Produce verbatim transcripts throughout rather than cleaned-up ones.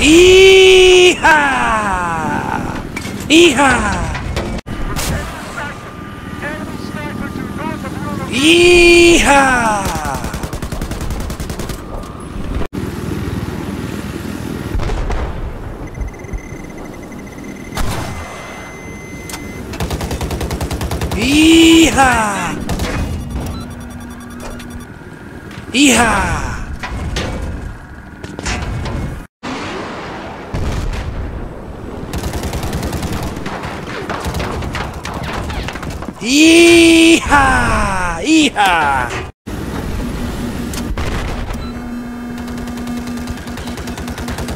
Yee-haw! Yee-haw! Yee-haw! Yee-haw! Yee-haw! Yee-haw! Yee-haw!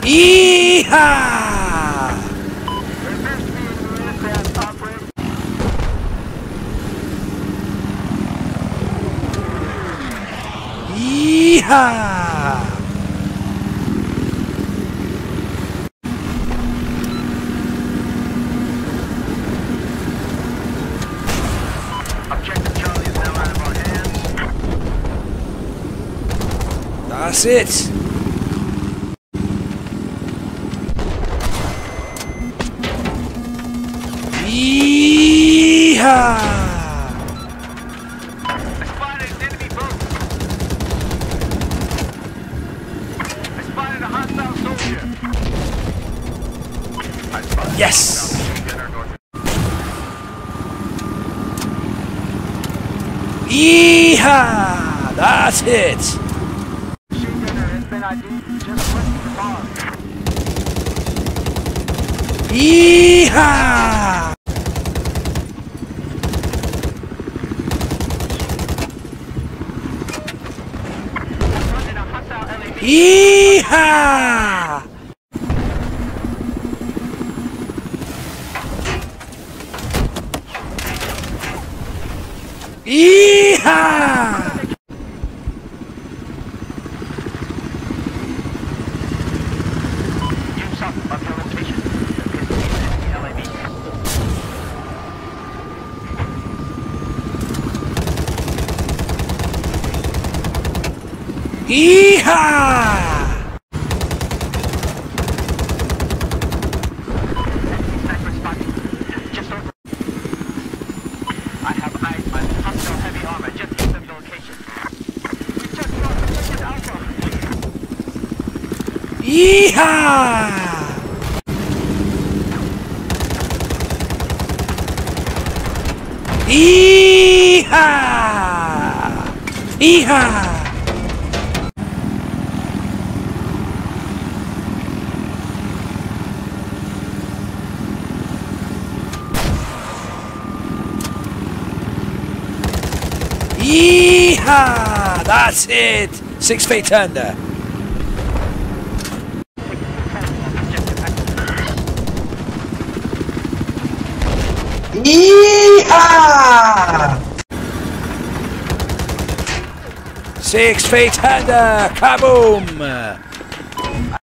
Yee-haw! Yee-haw! That's it. Yee-haw! I spotted an enemy boat. I spotted a hostile soldier. Yes. Yee-haw! That's it. Yee-haw! Yee-haw! Yee-haw! Yee-haw! I have eyes on hostile heavy armor. Just give them your location. We just lost the second alpha. Yee-haw! Yee-haw! Yee-haw! Yee-haw! That's it! Six Feet Under! Yee-haw! Six Feet Under! Kaboom!